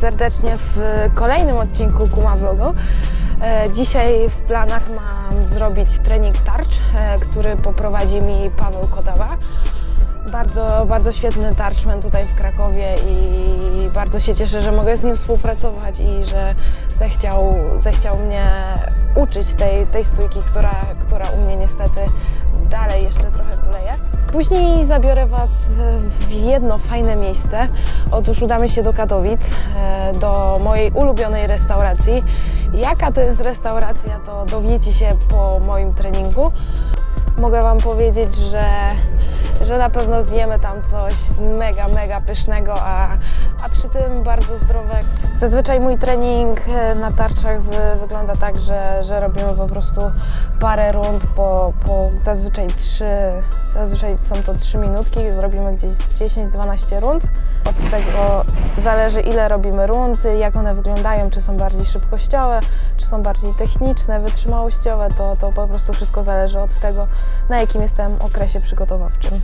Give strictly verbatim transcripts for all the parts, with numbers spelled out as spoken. Serdecznie w kolejnym odcinku Kuma Vlogu. Dzisiaj w planach mam zrobić trening tarcz, który poprowadzi mi Paweł Kodowa. Bardzo, bardzo świetny tarczman tutaj w Krakowie i bardzo się cieszę, że mogę z nim współpracować i że zechciał, zechciał mnie uczyć tej, tej stójki, która, która u mnie niestety dalej jeszcze trochę kuleje. Później zabiorę Was w jedno fajne miejsce. Otóż udamy się do Katowic, do mojej ulubionej restauracji. Jaka to jest restauracja, to dowiecie się po moim treningu. Mogę Wam powiedzieć, że, że na pewno zjemy tam coś mega, mega pysznego, a, a przy tym bardzo zdrowego. Zazwyczaj mój trening na tarczach wy, wygląda tak, że, że robimy po prostu parę rund po, po zazwyczaj trzy, zazwyczaj są to trzy minutki, zrobimy gdzieś dziesięć dwanaście rund. Od tego zależy, ile robimy rund, jak one wyglądają, czy są bardziej szybkościowe, czy są bardziej techniczne, wytrzymałościowe, to, to po prostu wszystko zależy od tego, na jakim jestem okresie przygotowawczym.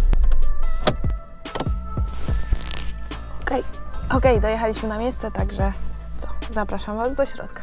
Okej, okay. okay, dojechaliśmy na miejsce, także co, zapraszam Was do środka.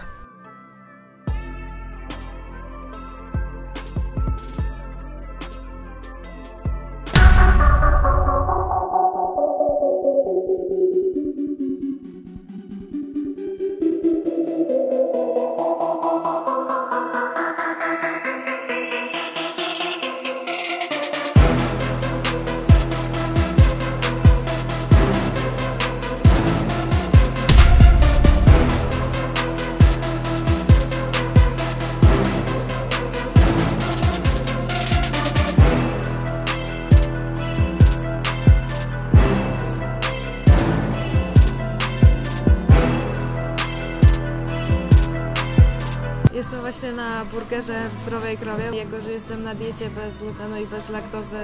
Jestem właśnie na burgerze w Zdrowej Krowie. Jako że jestem na diecie bez glutenu i bez laktozy,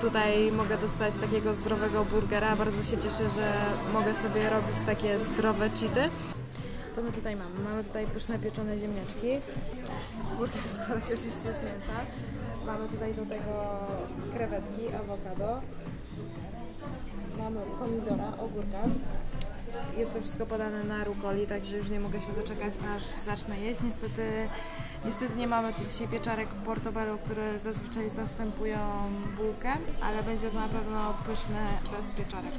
tutaj mogę dostać takiego zdrowego burgera. Bardzo się cieszę, że mogę sobie robić takie zdrowe cheaty. Co my tutaj mamy? Mamy tutaj pyszne pieczone ziemniaczki. Burger składa się oczywiście z mięsa. Mamy tutaj do tego krewetki, awokado. Mamy pomidora, ogórka. Jest to wszystko podane na rukoli, także już nie mogę się doczekać, aż zacznę jeść. Niestety, niestety nie mamy tu dzisiaj pieczarek portobello, które zazwyczaj zastępują bułkę, ale będzie to na pewno pyszne bez pieczarek.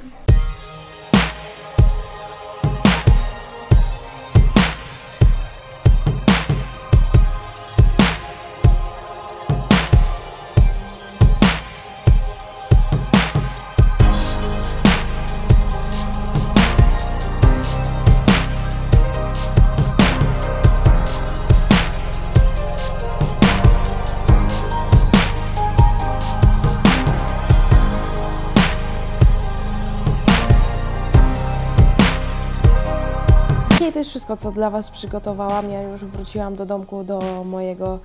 I to jest wszystko, co dla Was przygotowałam. Ja już wróciłam do domku, do mojego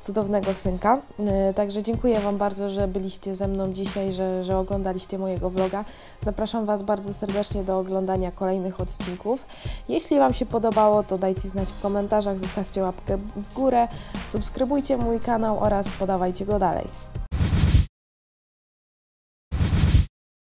cudownego synka. Także dziękuję Wam bardzo, że byliście ze mną dzisiaj, że, że oglądaliście mojego vloga. Zapraszam Was bardzo serdecznie do oglądania kolejnych odcinków. Jeśli Wam się podobało, to dajcie znać w komentarzach, zostawcie łapkę w górę, subskrybujcie mój kanał oraz podawajcie go dalej.